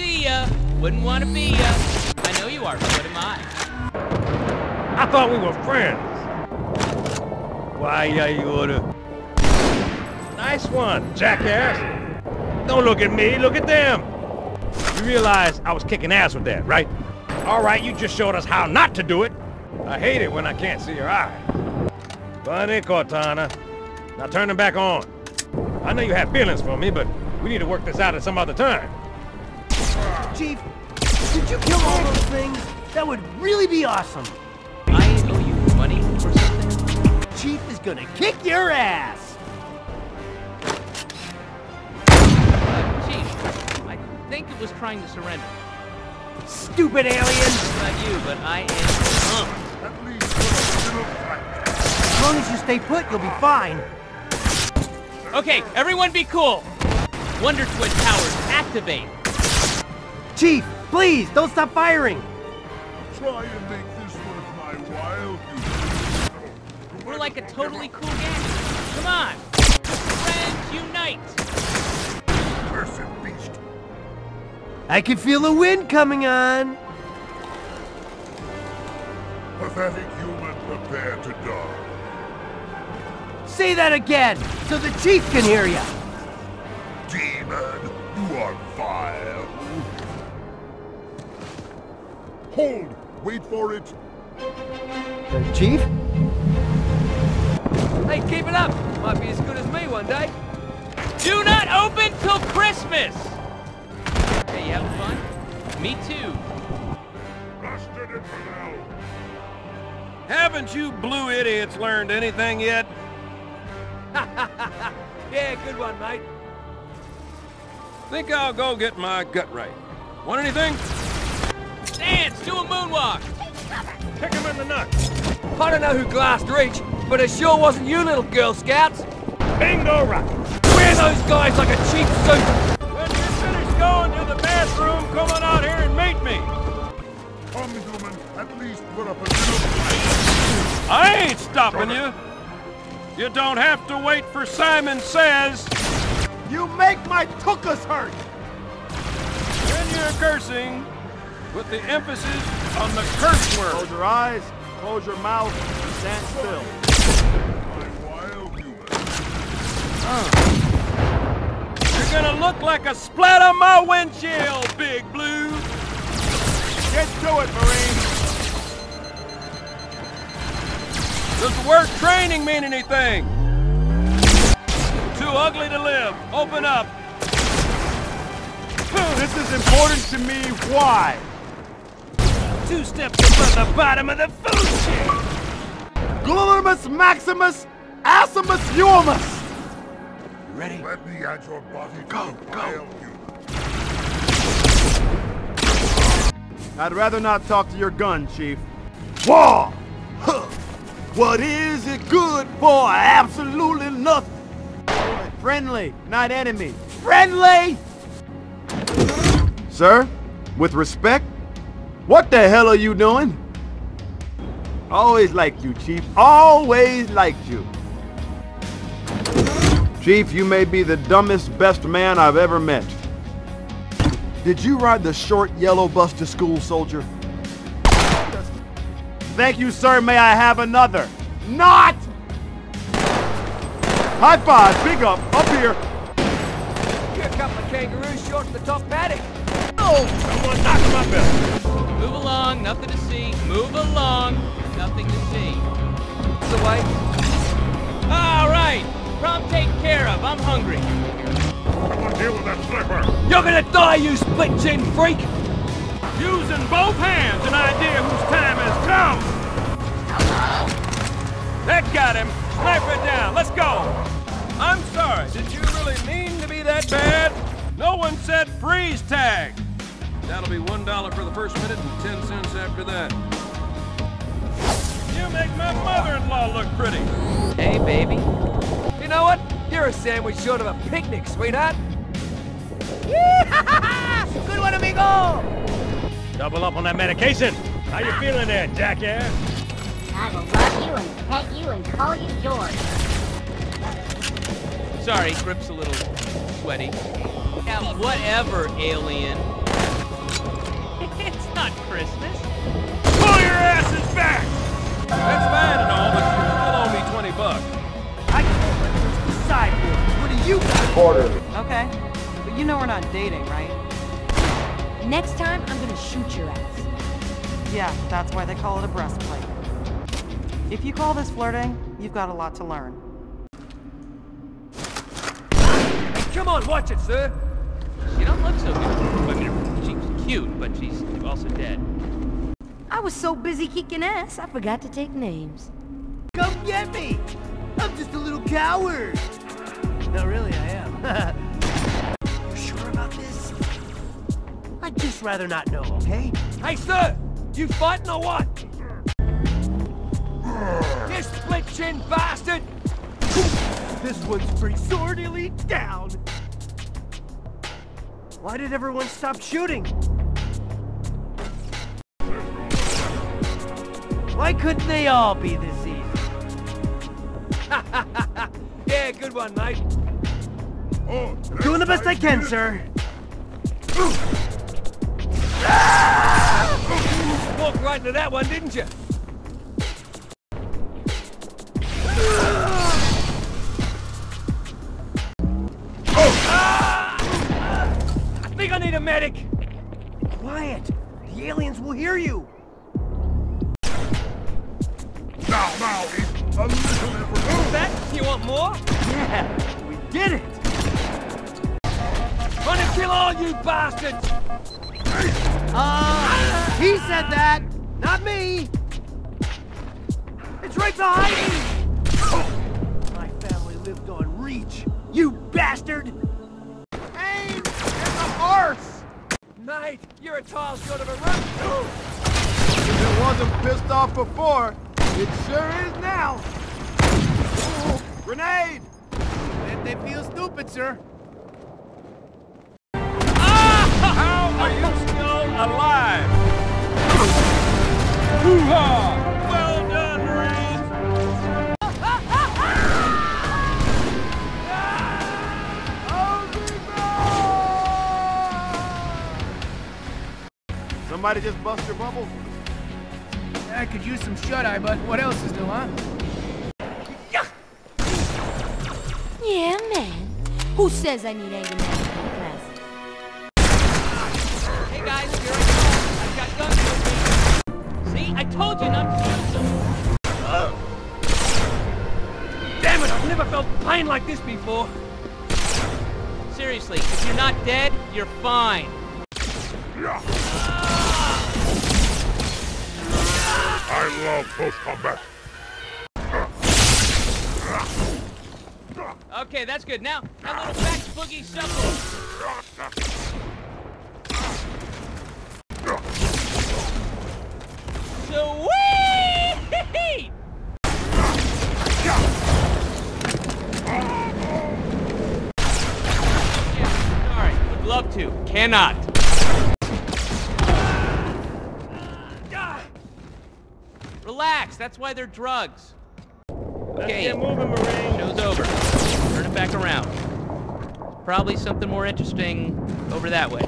see ya. Wouldn't want to be ya. I know you are, but what am I? I thought we were friends. Why, yeah, you oughta. Nice one, jackass. Don't look at me, look at them. You realize I was kicking ass with that, right? All right, you just showed us how not to do it. I hate it when I can't see your eyes. Funny, Cortana. Now turn them back on. I know you have feelings for me, but we need to work this out at some other time. Chief, did you kill all those things? That would really be awesome. I ain't owe you money or something. Chief is gonna kick your ass. Chief, I think it was trying to surrender. Stupid alien! Not you, but I am. At least as long as you stay put, you'll be fine. Okay, everyone be cool! Wonder Twin powers activate! Chief, please, don't stop firing! Try and make this worth my while. We're like a totally cool gang. Come on! Friends unite! Cursed beast! I can feel the wind coming on! Pathetic human, prepare to die. Say that again, so the Chief can hear you! Demon, you are vile! Hold! Wait for it! Chief? Hey, keep it up! Might be as good as me one day! Do not open till Christmas! Hey, you having fun? Me too! Rusted it for now! Haven't you blue idiots learned anything yet? Yeah, good one, mate. Think I'll go get my gut right. Want anything? Dance! Do a moonwalk! Kick him in the nuts! I don't know who glassed Reach, but it sure wasn't you little Girl Scouts! Bingo rocket! Wear those guys like a cheap suit! When you're finished going to the bathroom, come on out here and meet me! Come, human, at least put up a little fight. I ain't stopping you! You don't have to wait for Simon Says! You make my tukas hurt! When you're cursing, with the emphasis on the curse word. Close your eyes, close your mouth, and stand still. My wild human. You're gonna look like a splat on my windshield, Big Blue! Get to it, Marine! Does the word training mean anything? Too ugly to live. Open up. This is important to me. Why? 2 steps above the bottom of the food chain. Glorimus Maximus Asimus Uamus. You ready? Let me at your body. Go, go. I'd rather not talk to your gun, Chief. Whoa! What is it good for? Absolutely nothing. Friendly, not enemy. Friendly! Sir, with respect, what the hell are you doing? Always liked you, Chief. Always liked you. Chief, you may be the dumbest best man I've ever met. Did you ride the short yellow bus to school, soldier? Thank you, sir. May I have another? Not! High five, big up here. You're a couple of kangaroos short of the top paddock. Oh! Someone knocked my bell. Move along, nothing to see. Move along, nothing to see. It's the way. All right, problem taken care of. I'm hungry. I want to deal with that sniper. You're gonna die, you split-chin freak! Using both hands, an idea whose time has come! That got him! Sniper down, let's go! I'm sorry, did you really mean to be that bad? No one said freeze tag! That'll be $1 for the first minute and 10 cents after that. You make my mother-in-law look pretty! Hey, baby. You know what? You're a sandwich short of a picnic, sweetheart! Good one, amigo! Double up on that medication! How you feeling there, jackass? I will love you and pet you and call you George. Sorry, grip's a little sweaty. Yeah, whatever, alien. not Christmas. Pull your asses back! That's bad and all, but you still owe me $20. I can open the sideboard. What do you got? Order. Okay. But you know we're not dating, right? Next time, I'm gonna shoot your ass. Yeah, that's why they call it a breastplate. If you call this flirting, you've got a lot to learn. Come on, watch it, sir! She don't look so good. I mean, she's cute, but she's also dead. I was so busy kicking ass, I forgot to take names. Come get me! I'm just a little coward! No, really, I am. You sure about this? I'd just rather not know, okay? Hey, sir! You fighting or what? You split-chin bastard! This one's pretty sorely down! Why did everyone stop shooting? Why couldn't they all be this easy? Yeah, good one, mate. Oh, doing the best I can, sir. Ah! You walked right into that one, didn't you? I need a medic! Quiet! The aliens will hear you! Now, it's a little bit removed. That? You want more? Yeah, we did it! Run and kill all you bastards! He said that! Not me! It's right behind me! My family lived on reach, you bastard! Horse! Mate, you're a tall sort of a run. If it wasn't pissed off before, it sure is now. Ooh, grenade! Let them feel stupid, sir. Ah! How are you still alive? Hoo-ha! Well done, Marines! Somebody just bust your bubble? I could use some shut-eye, but what else is new, huh? Yeah, man. Who says I need anger management classes? Hey guys, here I go. I've got guns with me. See, I told you not to use them. Damn it, I've never felt pain like this before. Seriously, if you're not dead, you're fine. I love post-combat. Okay, that's good. Now, a little back boogie shuffle. Sweet! Yeah, sorry, would love to. Cannot. Relax, that's why they're drugs. Okay, get moving, Marine. Show's over. Turn it back around. Probably something more interesting over that way.